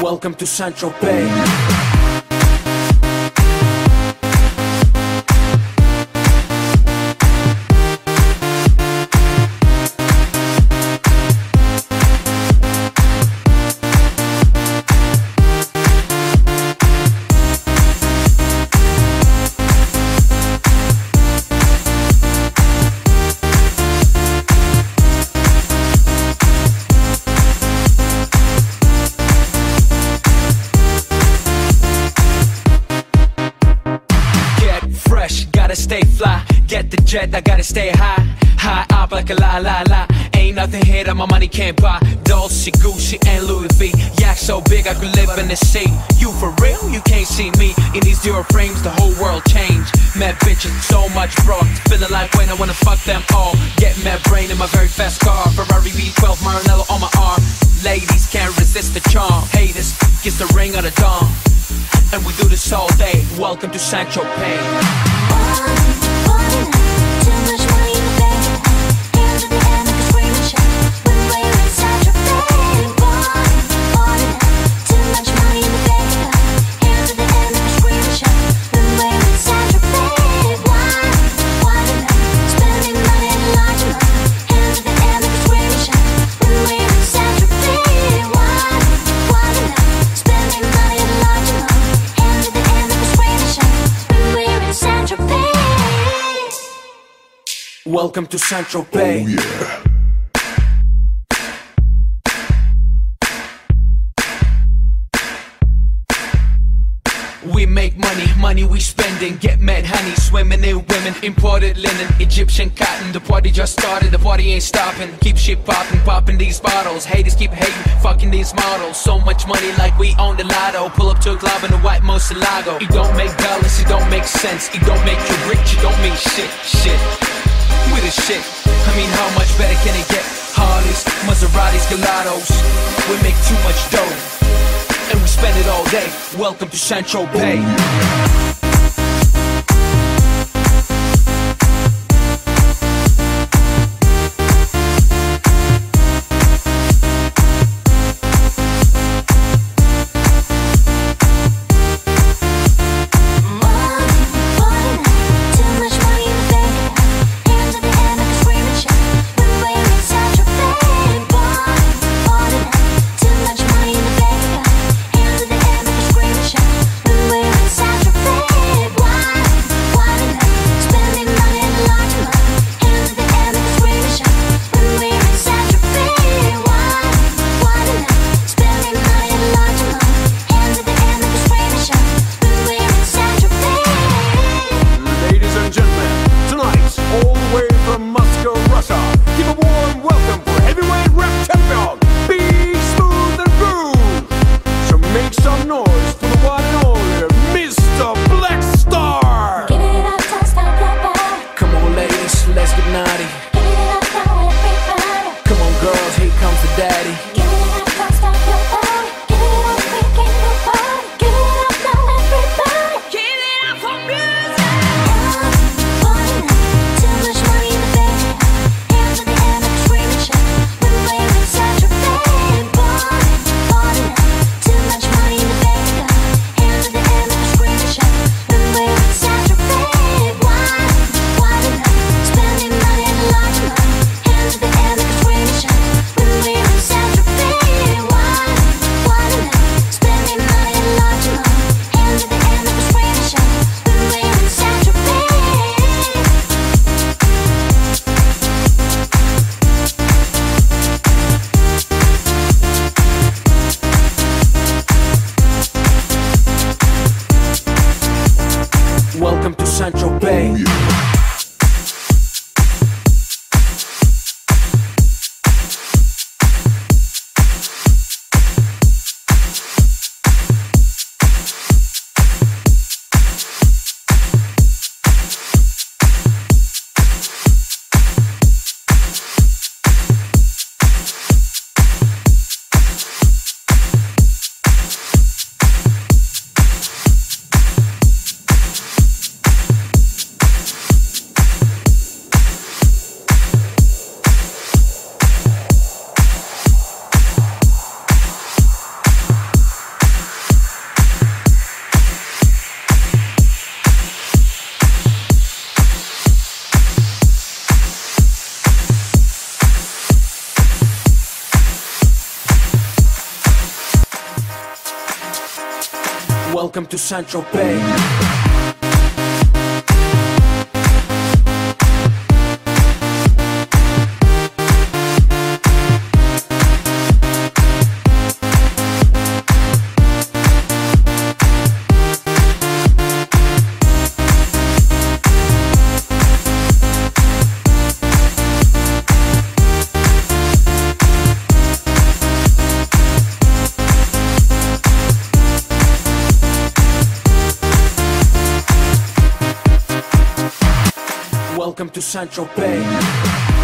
Welcome to Saint-Tropez. Gotta stay fly, get the jet, I gotta stay high. High up like a la-la-la, ain't nothing here that my money can't buy. Dolce, Gucci and Louis V, yak so big I could live in the sea. You for real? You can't see me. In these zero frames the whole world changed. Mad bitches, so much bro, feeling like when I wanna fuck them all. Get mad brain in my very fast car, Ferrari V12, Maranello on my arm. Ladies can't resist the charm, haters gets the ring of the dawn. And we do this all day. Welcome to Saint-Tropez. Welcome to Saint-Tropez. Oh, yeah. We make money, money we spending. Get mad honey, swimming in women. Imported linen, Egyptian cotton. The party just started, the party ain't stopping. Keep shit popping, popping these bottles. Haters keep hating, fucking these models. So much money like we own the lotto. Pull up to a club in a white Moselago. It don't make dollars, it don't make sense. It don't make you rich, it don't mean shit, with the shit. I mean, how much better can it get? Harleys, Maseratis, Gelatos. We make too much dough, and we spend it all day. Welcome to Saint-Tropez. Saint-Tropez. Welcome to Saint-Tropez. Welcome to Saint-Tropez.